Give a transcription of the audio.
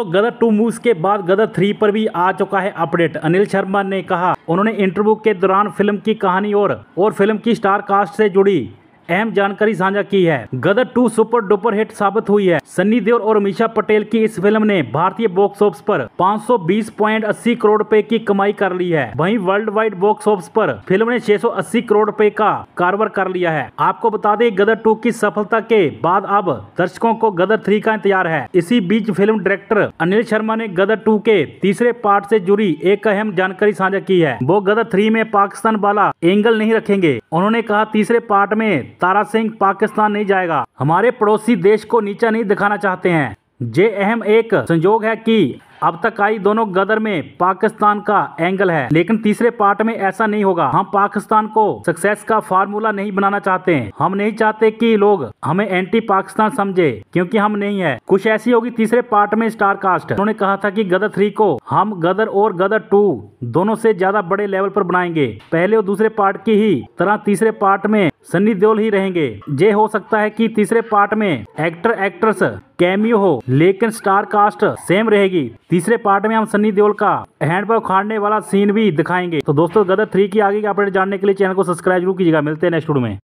दोस्तों गदर 2 मूव्स के बाद गदर 3 पर भी आ चुका है अपडेट। अनिल शर्मा ने कहा, उन्होंने इंटरव्यू के दौरान फिल्म की कहानी और फिल्म की स्टार कास्ट से जुड़ी अहम जानकारी साझा की है। गदर 2 सुपर डुपर हिट साबित हुई है। सनी देओल और अमीशा पटेल की इस फिल्म ने भारतीय बॉक्स ऑफिस पर 520.80 करोड़ रुपए की कमाई कर ली है। वहीं वर्ल्ड वाइड बॉक्स ऑफिस पर फिल्म ने 680 करोड़ रुपए का कारोबार कर लिया है। आपको बता दें, गदर 2 की सफलता के बाद अब दर्शकों को गदर 3 का इंतजार है। इसी बीच फिल्म डायरेक्टर अनिल शर्मा ने गदर 2 के तीसरे पार्ट से जुड़ी एक अहम जानकारी साझा की है। वो गदर 3 में पाकिस्तान वाला एंगल नहीं रखेंगे। उन्होंने कहा, तीसरे पार्ट में तारा सिंह पाकिस्तान नहीं जाएगा। हमारे पड़ोसी देश को नीचा नहीं दिखाना चाहते हैं। ये अहम एक संयोग है कि अब तक आई दोनों गदर में पाकिस्तान का एंगल है, लेकिन तीसरे पार्ट में ऐसा नहीं होगा। हम पाकिस्तान को सक्सेस का फार्मूला नहीं बनाना चाहते हैं। हम नहीं चाहते कि लोग हमें एंटी पाकिस्तान समझे, क्योंकि हम नहीं है। कुछ ऐसी होगी तीसरे पार्ट में स्टार कास्ट। उन्होंने कहा था कि गदर 3 को हम गदर और गदर 2 दोनों से ज्यादा बड़े लेवल पर बनाएंगे। पहले और दूसरे पार्ट की ही तरह तीसरे पार्ट में सनी देओल ही रहेंगे। ये हो सकता है कि तीसरे पार्ट में एक्टर एक्ट्रेस कैमियो हो, लेकिन स्टार कास्ट सेम रहेगी। तीसरे पार्ट में हम सनी देओल का हैंड पर उखाड़ने वाला सीन भी दिखाएंगे। तो दोस्तों गदर 3 की आगे की अपडेट जानने के लिए चैनल को सब्सक्राइब जरूर कीजिएगा। मिलते हैं नेक्स्ट वीडियो में।